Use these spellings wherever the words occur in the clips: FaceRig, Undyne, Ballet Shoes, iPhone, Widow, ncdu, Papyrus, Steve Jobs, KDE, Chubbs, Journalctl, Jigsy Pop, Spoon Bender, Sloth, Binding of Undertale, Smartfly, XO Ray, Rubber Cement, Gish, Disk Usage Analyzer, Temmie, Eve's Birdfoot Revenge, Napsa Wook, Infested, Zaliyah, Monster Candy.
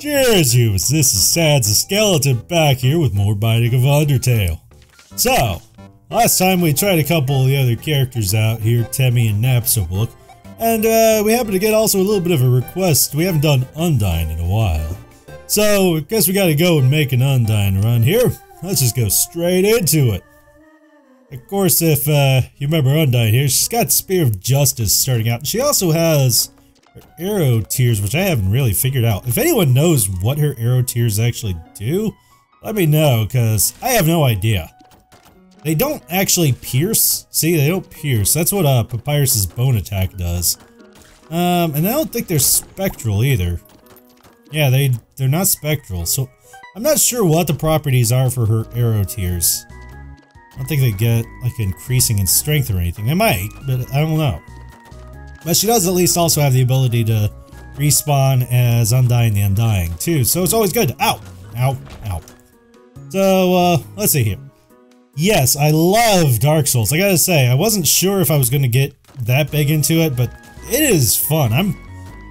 Cheers, humans! This is Sans the Skeleton back here with more Binding of Undertale. So, last time we tried a couple of the other characters out here, Temmie and Napsa Wook, and we happened to get also a little bit of a request. We haven't done Undyne in a while. So, I guess we gotta go and make an Undyne run here. Let's just go straight into it. Of course, if you remember Undyne here, she's got Spear of Justice starting out. She also has her arrow tears, which I haven't really figured out. If anyone knows what her arrow tears actually do, let me know, because I have no idea. They don't actually pierce. See, they don't pierce. That's what Papyrus' bone attack does. And I don't think they're spectral either. Yeah, they're not spectral, so I'm not sure what the properties are for her arrow tears. I don't think they get, like, increasing in strength or anything. They might, but I don't know. But she does at least also have the ability to respawn as Undying the Undying, too. So it's always good. Ow! Ow! Ow. So, let's see here. Yes, I love Dark Souls. I gotta say, I wasn't sure if I was gonna get that big into it, but it is fun. I'm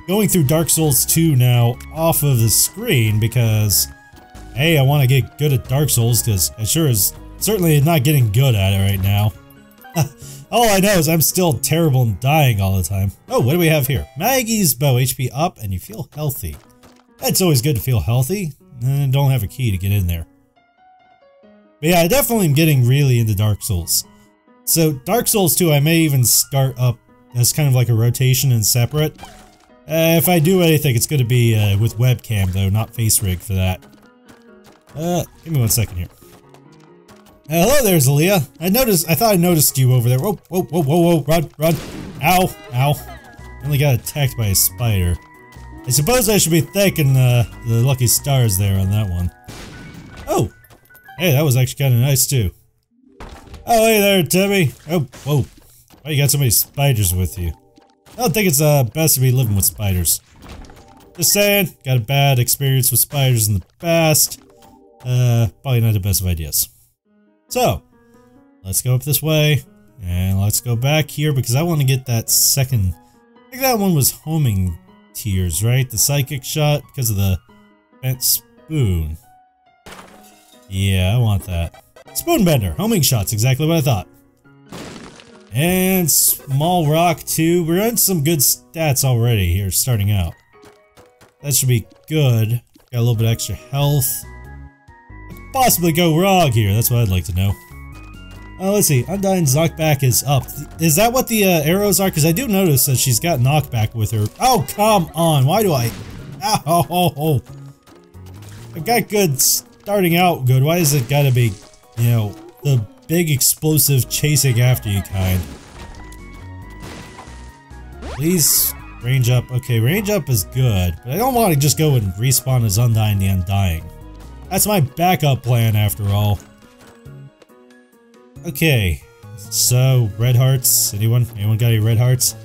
going through Dark Souls 2 now off of the screen because, hey, I want to get good at Dark Souls because I sure is... certainly not getting good at it right now. All I know is I'm still terrible and dying all the time. Oh, what do we have here? Maggie's bow, HP up, and you feel healthy. That's always good to feel healthy. And don't have a key to get in there. But yeah, I definitely am getting really into Dark Souls. So Dark Souls 2, I may even start up as kind of like a rotation and separate. If I do anything, it's going to be with webcam though, not FaceRig for that. Give me 1 second here. Hello there, Zaliyah. I thought I noticed you over there. Whoa, whoa, whoa, whoa, whoa, run. Ow, ow. I only got attacked by a spider. I suppose I should be thanking the lucky stars there on that one. Oh. Hey, that was actually kind of nice, too. Oh, hey there, Timmy. Oh, whoa. Why you got so many spiders with you? I don't think it's best to be living with spiders. Just saying, got a bad experience with spiders in the past. Probably not the best of ideas. So, let's go up this way, and let's go back here, because I want to get that second... I think that one was homing tears, right? The psychic shot, because of the bent spoon. Yeah, I want that. Spoon Bender! Homing shot's exactly what I thought. And small rock, too. We're on some good stats already here, starting out. That should be good. Got a little bit extra health. Possibly go wrong here. That's what I'd like to know. Let's see. Undyne's knockback is up. Is that what the arrows are? Because I do notice that she's got knockback with her. Oh, come on. Why do I... Ow. I got good starting out good. Why is it gotta be, you know, the big explosive chasing after you kind? Please range up. Okay, range up is good. But I don't want to just go and respawn as Undyne the Undying. That's my backup plan, after all. Okay, so red hearts. Anyone got any red hearts?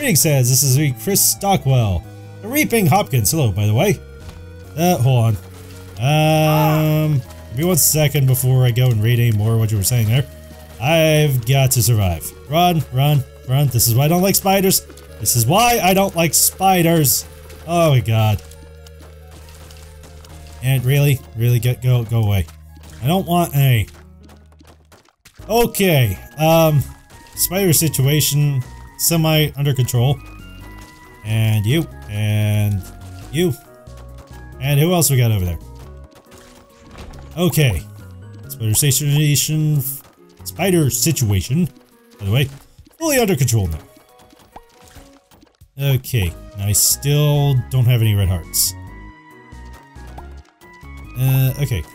Reading says this is Chris Stockwell, the Reaping Hopkins. Hello, by the way. Hold on. Give me 1 second before I go and read any more what you were saying there. I've got to survive. Run, run, run. This is why I don't like spiders. This is why I don't like spiders. Oh my god. And really go away. I don't want any. Okay, spider situation semi under control. And you, and you. And who else we got over there? Okay. Spider situation, by the way, fully under control now. Okay, I still don't have any red hearts. Okay. Is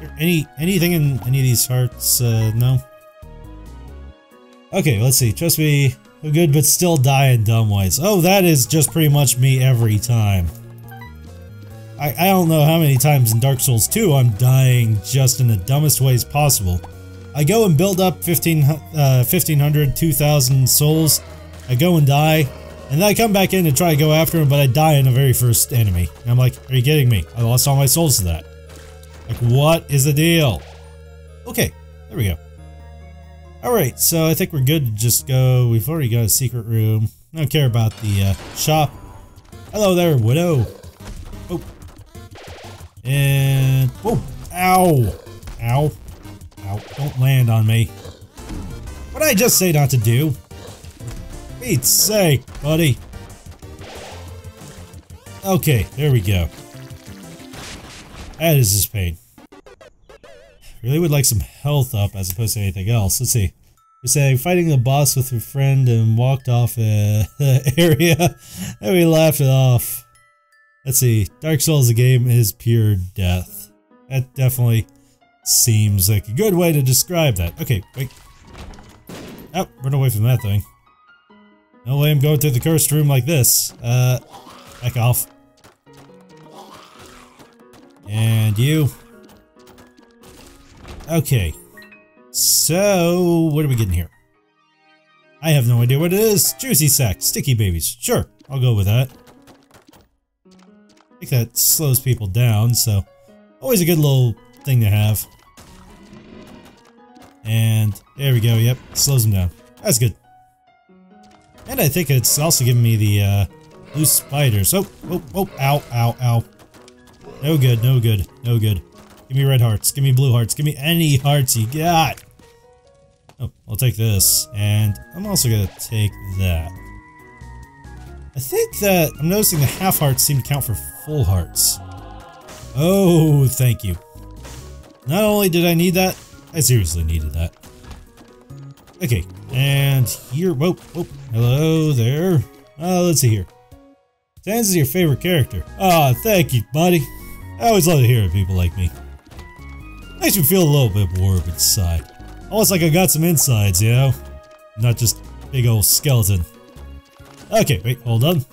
there anything in any of these hearts? No? Okay, let's see. Trust me, I'm good, but still die in dumb ways. Oh, that is just pretty much me every time. I don't know how many times in Dark Souls 2 I'm dying just in the dumbest ways possible. I go and build up 1,500, 2,000 souls. I go and die. And then I come back in to try to go after him, but I die in the very first enemy. And I'm like, are you kidding me? I lost all my souls to that. Like, what is the deal? Okay, there we go. Alright, so I think we're good to just go. We've already got a secret room. I don't care about the shop. Hello there, Widow. Oh, And whoa! Ow! Ow! Ow! Don't land on me. What did I just say not to do? Pete's sake, buddy. Okay, there we go. That is his pain. Really would like some health up as opposed to anything else. Let's see. We're saying fighting the boss with your friend and walked off the area. And we laughed it off. Let's see. Dark Souls, the game is pure death. That definitely seems like a good way to describe that. Okay, wait. Oh, run away from that thing. No way I'm going through the cursed room like this. Back off. And you. Okay. So, what are we getting here? I have no idea what it is. Juicy Sack, Sticky Babies. Sure, I'll go with that. I think that slows people down, so always a good little thing to have. And there we go, yep, slows them down. That's good. And I think it's also giving me the loose spiders. Oh, oh, oh, ow, ow, ow. No good, no good, no good. Give me red hearts, give me blue hearts, give me any hearts you got. Oh, I'll take this, and I'm also gonna take that. I think that I'm noticing the half hearts seem to count for full hearts. Oh, thank you. Not only did I need that, I seriously needed that. Okay, and here, whoa, whoa, hello there. Let's see here. Sans is your favorite character. Ah, thank you, buddy. I always love to hear people like me. Makes me feel a little bit warm inside. Almost like I got some insides, you know? Not just big old skeleton. Okay, wait, hold on.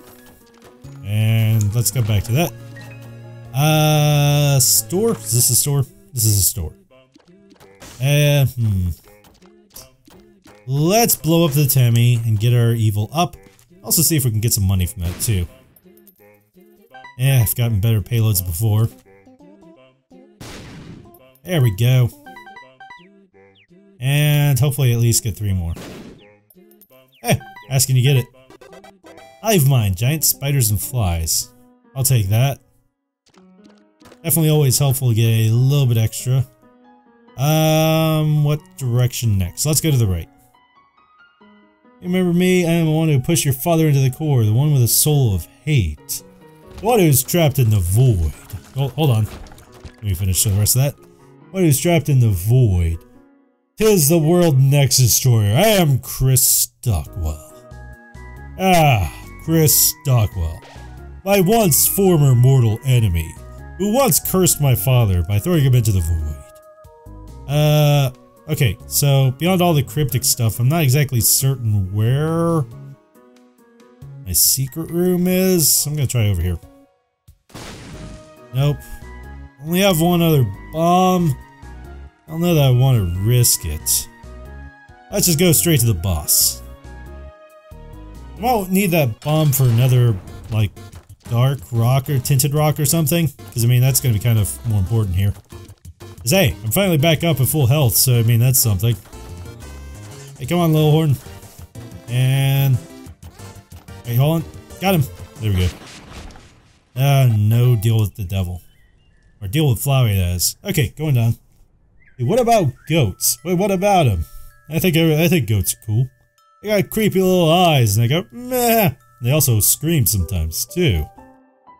And let's go back to that. Store? Is this a store? This is a store. Let's blow up the Temmie and get our evil up. Also see if we can get some money from that, too. Eh, I've gotten better payloads before. There we go. And hopefully at least get 3 more. Eh, asking to get it. Hive mind, giant spiders and flies. I'll take that. Definitely always helpful to get a little bit extra. What direction next? Let's go to the right. Remember me, I am the one who pushed your father into the core, the one with a soul of hate. One who's trapped in the void. Oh, hold on. Let me finish the rest of that. One who's trapped in the void. Tis the world next destroyer. I am Chris Stockwell. Ah, Chris Stockwell. My once former mortal enemy, who once cursed my father by throwing him into the void. Okay, so beyond all the cryptic stuff, I'm not exactly certain where my secret room is. I'm gonna try over here. Nope. Only have one other bomb. I don't know that I want to risk it. Let's just go straight to the boss. I won't need that bomb for another, like, dark rock or tinted rock or something. Because, I mean, that's going to be kind of more important here. Because, hey, I'm finally back up at full health, so, I mean, that's something. Hey, come on, little horn. And... hey, hold on. Got him. There we go. Ah, no deal with the devil. Or deal with Flowey, that is. Okay, going down. Hey, what about goats? Wait, what about him? I think goats are cool. They got creepy little eyes, and they go, meh. They also scream sometimes, too.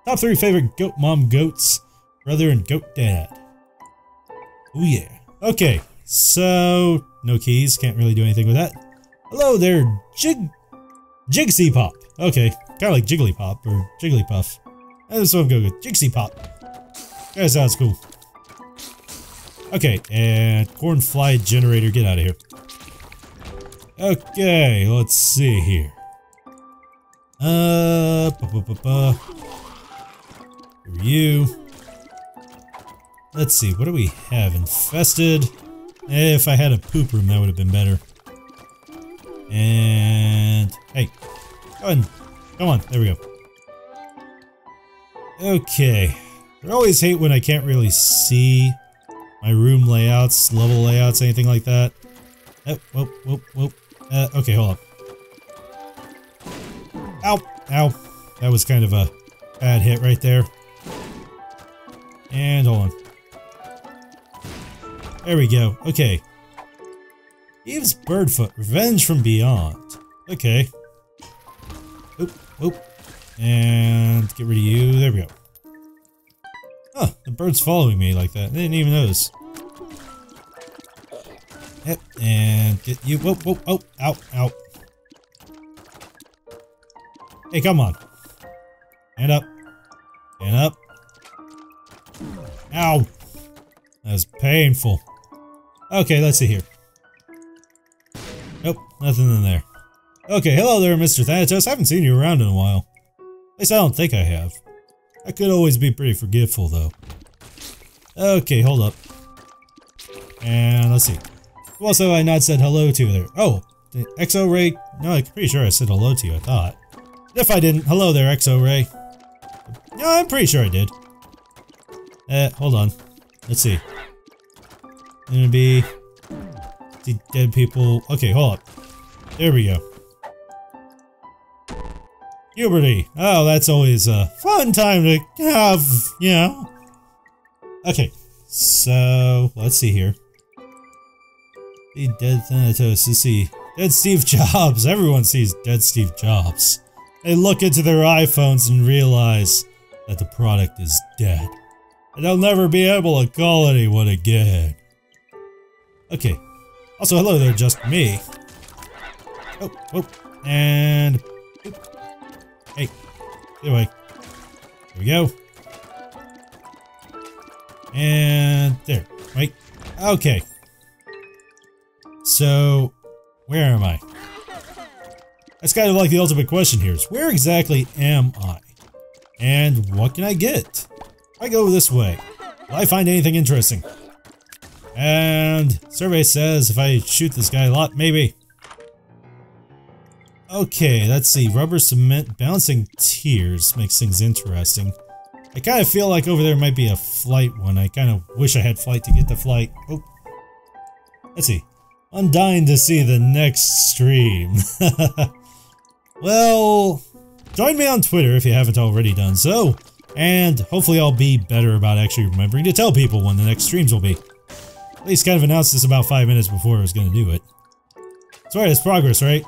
Top 3 favorite goat mom goats, brother, and goat dad. Oh, yeah. Okay, so... no keys. Can't really do anything with that. Hello there, Jigsy Pop. Okay, kind of like Jigglypop or Jigglypuff. That's what I'm going with. Jigsy Pop. That sounds cool. Okay, and Cornfly Generator, get out of here. Okay, let's see here. Here are you. Let's see, what do we have? Infested. If I had a poop room, that would have been better. And hey, go ahead. Come on, there we go. Okay, I always hate when I can't really see my room layouts, level layouts, anything like that. Oh, whoop, whoop, whoop. Okay, hold on. Ow, ow. That was kind of a bad hit right there. And hold on. There we go. Okay. Eve's Birdfoot Revenge from Beyond. Okay. Oop, oop. And get rid of you. There we go. Huh, the bird's following me like that. They didn't even notice. Yep, and get you. Whoop, whoop, oh, ow, ow. Hey, come on. Stand up. Stand up. Ow. That was painful. Okay, let's see here. Nope, nothing in there. Okay, hello there, Mr. Thanatos. I haven't seen you around in a while. At least I don't think I have. I could always be pretty forgetful, though. Okay, hold up. And let's see. Who else have I not said hello to there? Oh, the XO Ray. No, I'm pretty sure I said hello to you, I thought. If I didn't, hello there, XO Ray. No, I'm pretty sure I did. Hold on. Let's see. I'm gonna be the dead people. Okay, hold up. There we go. Puberty. Oh, that's always a fun time to have, you know. Okay, so let's see here. The dead Thanatos. Let's see. Dead Steve Jobs. Everyone sees dead Steve Jobs. They look into their iPhones and realize that the product is dead. And they'll never be able to call anyone again. Okay. Also, hello there, just me. Oh, oh, and... Oop. Hey. Anyway. Here we go. And... There. Right? Okay. So... Where am I? That's kind of like the ultimate question here. Is where exactly am I? And what can I get? I go this way. Will I find anything interesting? And survey says if I shoot this guy a lot, maybe. Okay, let's see. Rubber Cement Bouncing Tears makes things interesting. I kind of feel like over there might be a flight one. I kind of wish I had flight to get the flight. Oh. Let's see. I'm dying to see the next stream. Well, join me on Twitter if you haven't already done so. And hopefully I'll be better about actually remembering to tell people when the next streams will be. At least kind of announced this about 5 minutes before I was going to do it. It's alright, it's progress, right?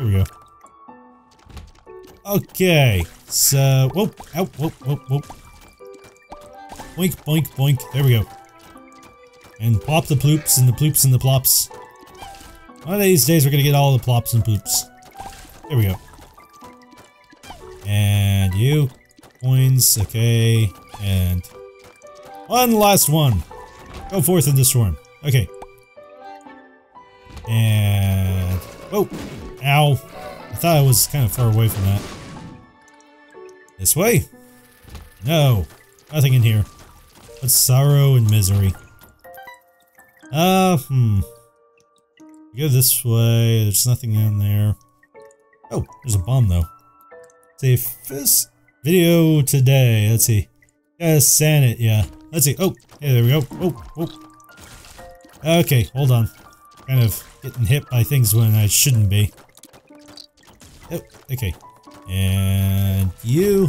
Here we go. Okay, so... Whoop, ow, whoop, whoop, whoop. Boink, boink, boink. There we go. And plop the ploops and the ploops and the plops. One of these days we're going to get all the plops and ploops. There we go. And you... Coins, okay, and one last one. Go forth in the storm. Okay. And oh, ow! I thought I was kind of far away from that. This way? No, nothing in here. But sorrow and misery. Go this way. There's nothing in there. Oh, there's a bomb though. Say fist. Video today, let's see. Gotta sand it, yeah. Let's see. Oh, hey, there we go. Oh, oh. Okay, hold on. Kind of getting hit by things when I shouldn't be. Oh, okay. And you.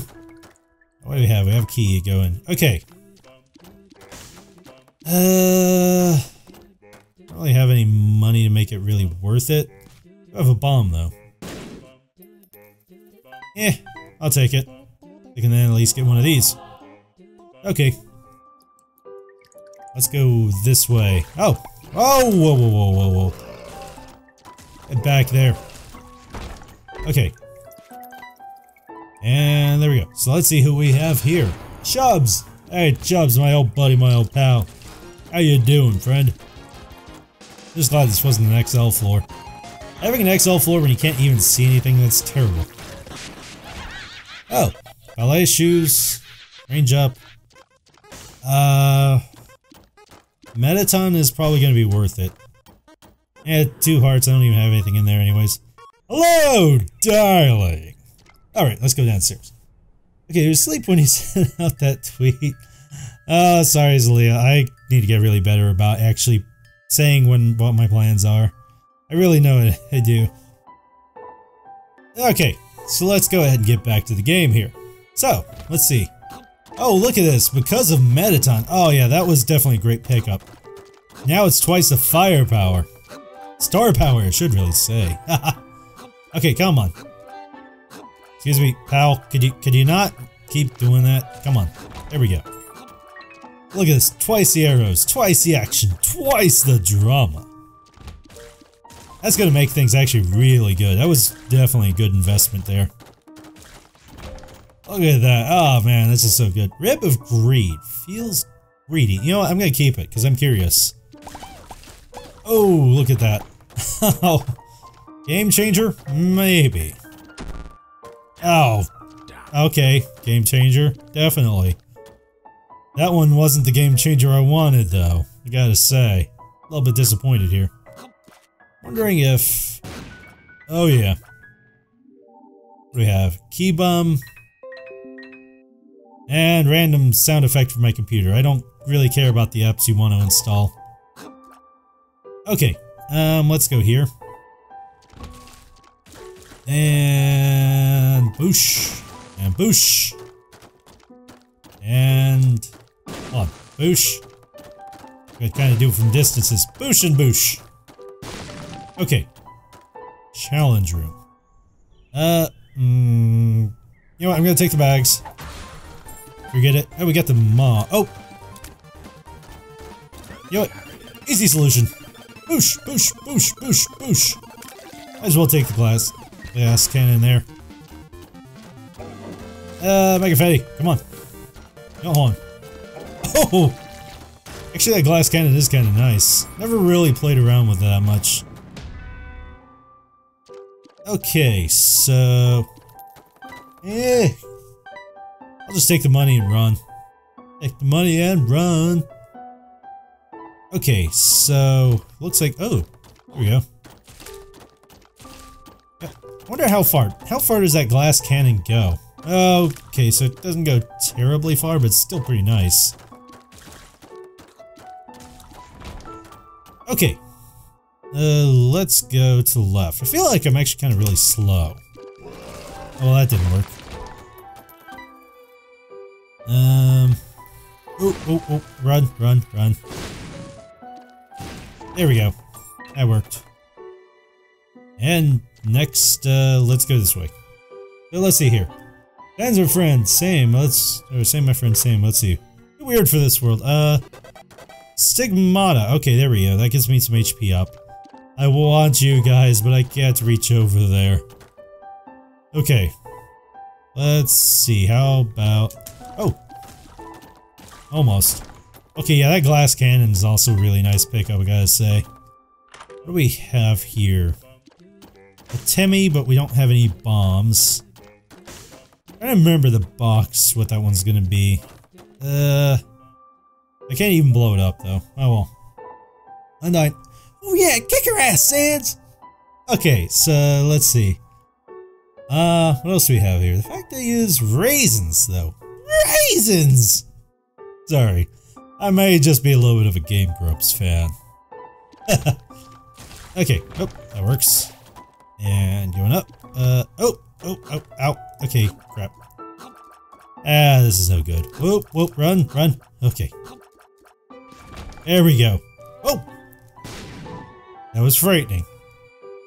What do we have? We have a key going. Okay. I don't really have any money to make it really worth it. I have a bomb, though. Eh, I'll take it. I can then at least get one of these. Okay. Let's go this way. Oh! Oh! Whoa, whoa, whoa, whoa, whoa. Get back there. Okay. And there we go. So let's see who we have here. Chubbs! Hey, Chubbs, my old buddy, my old pal. How you doing, friend? Just glad this wasn't an XL floor. Having an XL floor when you can't even see anything, that's terrible. Oh! Ballet Shoes, range up. Mettaton is probably going to be worth it. Eh, two hearts, I don't even have anything in there anyways. Hello, darling! Alright, let's go downstairs. Okay, he was asleep when he sent out that tweet. Oh, sorry Zaliyah, I need to get really better about actually saying what my plans are. I really know it, I do. Okay, so let's go ahead and get back to the game here. So, let's see. Oh, look at this, because of Mettaton. Oh yeah, that was definitely a great pickup. Now it's twice the firepower. Star power, I should really say. Okay, come on. Excuse me, pal. Could you not keep doing that? Come on. There we go. Look at this. Twice the arrows, twice the action, twice the drama. That's gonna make things actually really good. That was definitely a good investment there. Look at that. Oh man, this is so good. Rib of Greed. Feels greedy. You know what? I'm gonna keep it because I'm curious. Oh, look at that. Game changer? Maybe. Oh. Okay. Game changer? Definitely. That one wasn't the game changer I wanted, though. I gotta say. A little bit disappointed here. Wondering if... Oh, yeah. What do we have? Key bum. And random sound effect for my computer. I don't really care about the apps you want to install. Okay. Let's go here. And boosh. And boosh. And come on. Boosh. I kind of do it from distances. Boosh and boosh. Okay. Challenge room. You know what? I'm gonna take the bags. Forget it. Oh, we got the maw. Oh! You know what? Easy solution. Boosh, boosh, boosh, boosh, boosh. Might as well take the glass cannon there. Mega Fatty, come on. No, hold on. Oh! Actually, that glass cannon is kind of nice. Never really played around with that much. Okay, so... I'll just take the money and run. Take the money and run. Okay, so... Looks like... Oh! There we go. I wonder how far... How far does that glass cannon go? Okay, so it doesn't go terribly far, but it's still pretty nice. Okay. Let's go to the left. I feel like I'm actually kind of really slow. Oh, well, that didn't work. Oh, run. There we go. That worked. And next, let's go this way. So let's see here. Fans are friends, same, same, let's see. Too weird for this world. Stigmata. Okay, there we go. That gives me some HP up. I want you guys, but I can't reach over there. Okay. Let's see, how about... Oh! Almost. Okay, yeah, that glass cannon is also a really nice pickup, I gotta say. What do we have here? A Temmie, but we don't have any bombs. I don't remember the box, what that one's gonna be. I can't even blow it up, though. Oh well. Undyne. Oh yeah, kick her ass, Sans! Okay, so let's see. What else do we have here? The fact they use raisins, though. Raisins! Sorry. I may just be a little bit of a Game Grumps fan. Okay. Oh, that works. And going up. Oh, ow. Okay, crap. Ah, this is no good. Whoa, run. Okay. There we go. Oh! That was frightening.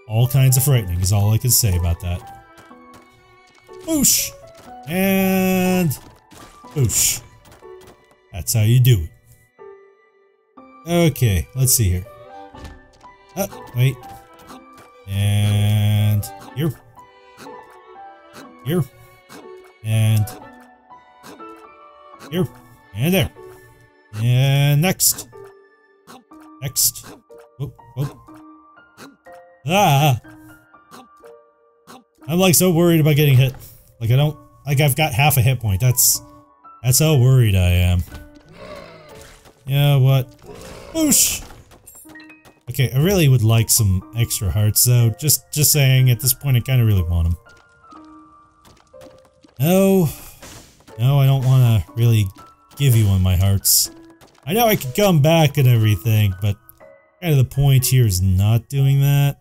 All kinds of frightening is all I can say about that. Boosh! And... Boosh. That's how you do it. Okay, let's see here. Oh, wait. And... Here. And... Here. And there. And next. Whoop. Ah! I'm like so worried about getting hit. Like I don't... Like I've got half a hit point. That's how worried I am. You know what? Boosh! Okay, I really would like some extra hearts though. Just saying, at this point I kind of really want them. No, I don't want to really give you one of my hearts. I know I could come back and everything, but kind of the point here is not doing that.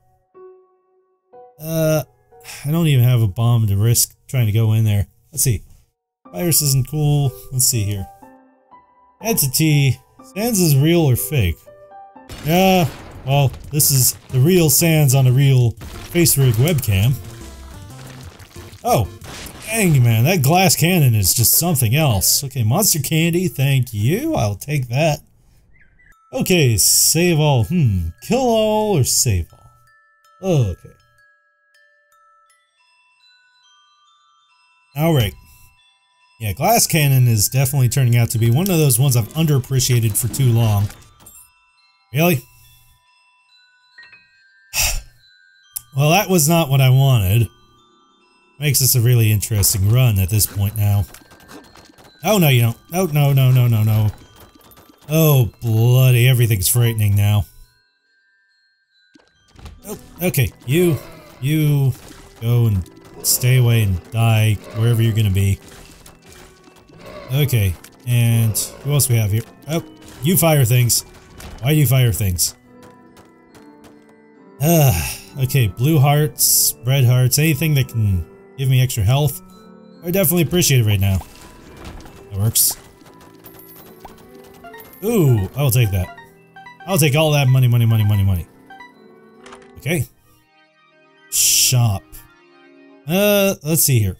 I don't even have a bomb to risk trying to go in there. Let's see. Virus isn't cool. Let's see here. Entity. Sans is real or fake? Yeah, well, this is the real Sans on a real FaceRig webcam. Oh, dang man, that glass cannon is just something else. Okay, monster candy, thank you, I'll take that. Okay, save all, kill all or save all? Okay. Alright. Yeah, glass cannon is definitely turning out to be one of those ones I've underappreciated for too long. Really? Well, that was not what I wanted. Makes this a really interesting run at this point now. Oh, no, you don't. Oh, no, no, no, no, no. Oh, bloody. Everything's frightening now. Oh, okay. You go and stay away and die wherever you're gonna be. Okay. And who else we have here? Oh, you fire things. Why do you fire things? Okay. Blue hearts, red hearts, anything that can give me extra health. I definitely appreciate it right now. That works. Ooh, I'll take that. I'll take all that money, money, money, money, money. Okay. Shop. Let's see here.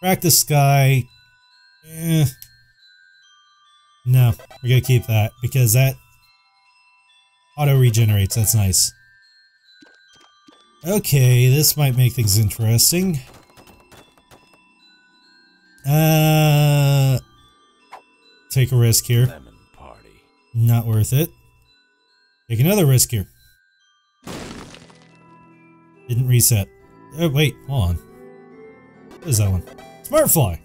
Crack the sky. No, we're gonna keep that because that auto regenerates. That's nice. Okay, this might make things interesting. Take a risk here. Lemon party. Not worth it. Take another risk here. Didn't reset. Oh, wait, hold on. What is that one? Smartfly!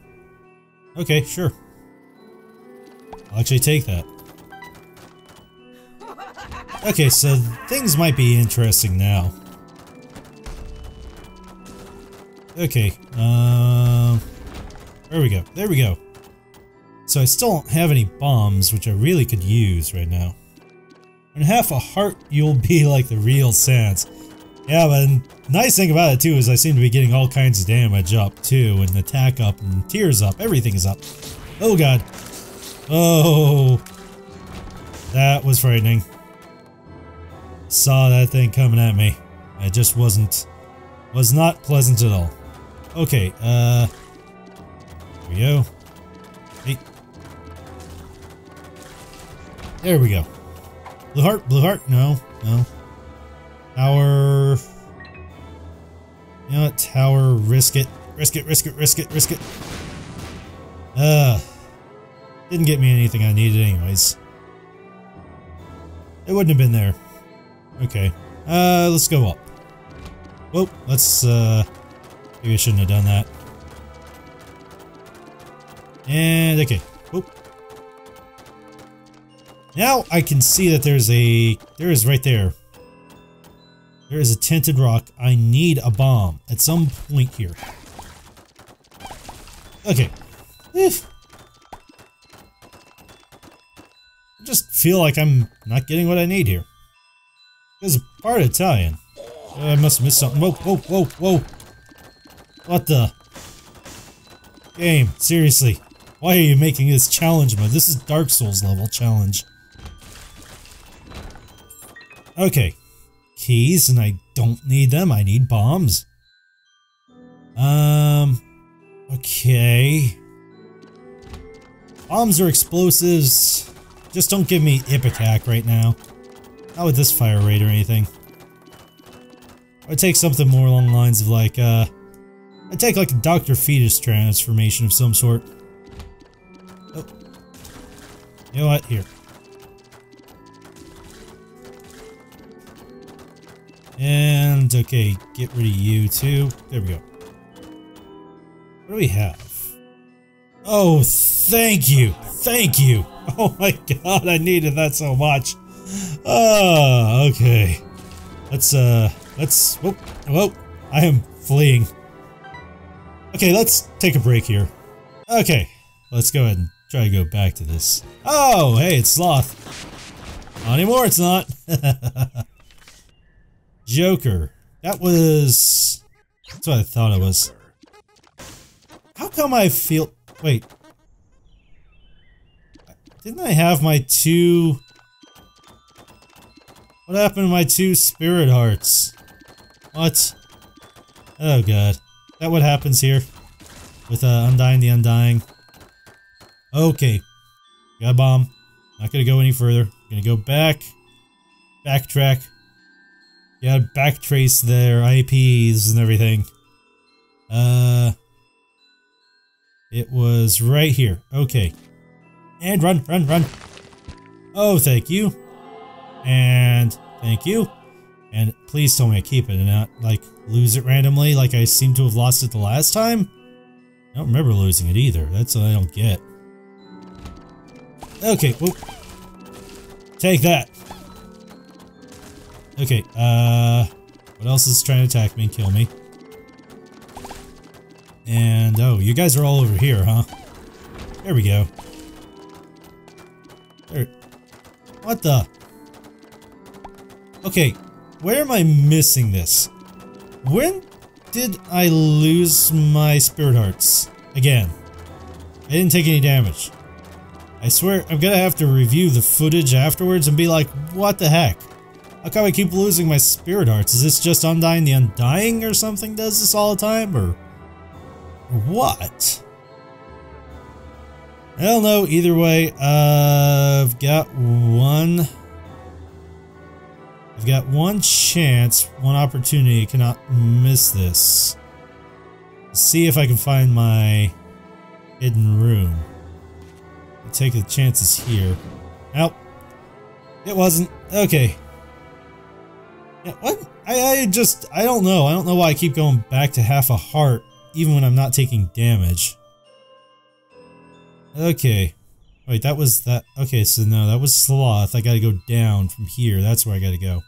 Okay, sure. I'll actually take that. Okay, so things might be interesting now. Okay, there we go. There we go. So I still don't have any bombs, which I really could use right now. In half a heart, you'll be like the real Sans. Yeah, but the nice thing about it too is I seem to be getting all kinds of damage up too, and attack up, and tears up. Everything is up. Oh god. Oh. That was frightening. Saw that thing coming at me. It just was not pleasant at all. Okay, there we go. Hey. There we go. Blue heart, no, no. Tower. You know what, tower, risk it. Risk it, risk it, risk it, risk it. Didn't get me anything I needed anyways. It wouldn't have been there. Okay. Let's go up. Whoa, let's, maybe I shouldn't have done that. And, okay. Whoop. Now I can see that there is right there. There is a tinted rock. I need a bomb at some point here. Okay. I just feel like I'm not getting what I need here. There's a part Italian. I must have missed something. Whoa, whoa, whoa, whoa. What the? Game, seriously. Why are you making this challenge mode? This is Dark Souls level challenge. Okay. Keys, and I don't need them. I need bombs. Okay. Bombs are explosives. Just don't give me Ipecac right now. Not with this fire rate or anything. I'd take something more along the lines of like, I'd take like a Dr. Fetus transformation of some sort. Oh. You know what? Here. And, okay, get rid of you too. There we go. What do we have? Oh, thank you! Thank you! Oh my god, I needed that so much! Oh, okay. Let's... Whoa, whoa! I am fleeing. Okay, let's take a break here. Okay, let's go ahead and try to go back to this. Oh, hey, it's Sloth. Not anymore, it's not. Joker. That was... That's what I thought it was. come I feel... Wait. Didn't I have my two... What happened to my two spirit hearts? What? Oh god. Is that what happens here? With Undyne the Undying. Okay. Got a bomb. Not gonna go any further. Gonna go back. Backtrack. Yeah, backtrace their IPs and everything. It was right here. Okay. And run, run, run. Oh, thank you. And thank you. And please tell me I keep it and not, like, lose it randomly like I seem to have lost it the last time. I don't remember losing it either. That's what I don't get. Okay, whoop. Take that. Okay, what else is trying to attack me and kill me? And, oh, you guys are all over here, huh? There we go. There. What the? Okay, where am I missing this? When did I lose my spirit hearts? Again. I didn't take any damage. I swear, I'm gonna have to review the footage afterwards and be like, what the heck? How come I keep losing my spirit hearts? Is this just Undyne the Undying or something does this all the time, or... what? I don't know, either way, I've got one chance, one opportunity, I cannot miss this. Let's see if I can find my hidden room. I'll take the chances here. Nope. It wasn't. Okay. Yeah, what? I don't know. I don't know why I keep going back to half a heart, even when I'm not taking damage. Okay. Wait, that was that. Okay, so no, that was Sloth. I gotta go down from here. That's where I gotta go.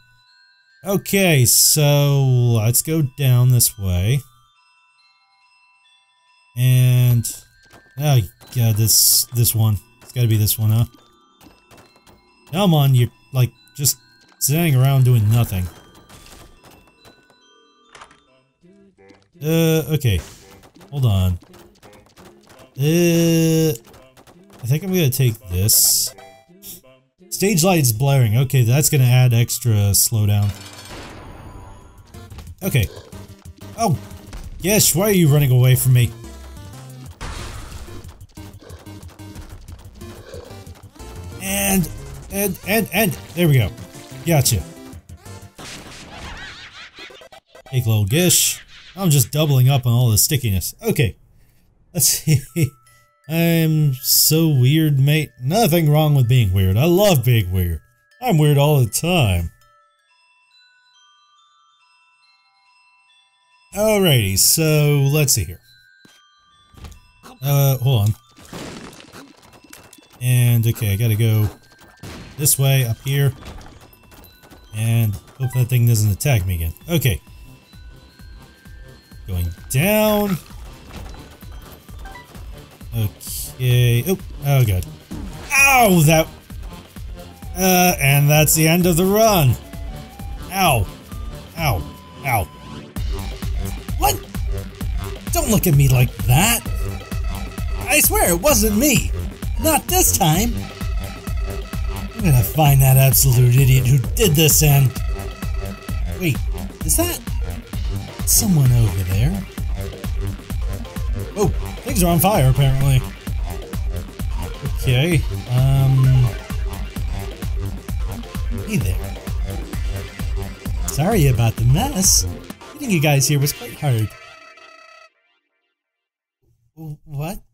Okay, so let's go down this way. And... oh, god, this one. It's gotta be this one, huh? Come on, you're, like, just sitting around doing nothing. Okay. Hold on. I think I'm gonna take this. Stage light's blaring. Okay, that's gonna add extra slowdown. Okay. Oh! Gish, why are you running away from me? And! There we go. Gotcha. Take little Gish. I'm just doubling up on all the stickiness. Okay. Let's see. I'm so weird, mate. Nothing wrong with being weird. I love being weird. I'm weird all the time. Alrighty, so let's see here. Hold on. And, okay, I gotta go this way, up here. And hope that thing doesn't attack me again. Okay. Going down. Okay. Oh, oh god. Ow! That... and that's the end of the run. Ow. Ow. Ow. What? Don't look at me like that. I swear it wasn't me. Not this time. I'm gonna find that absolute idiot who did this and... wait, is that... someone over there? Oh, things are on fire apparently. Okay, hey there. Sorry about the mess. Getting you guys here was quite hard. What?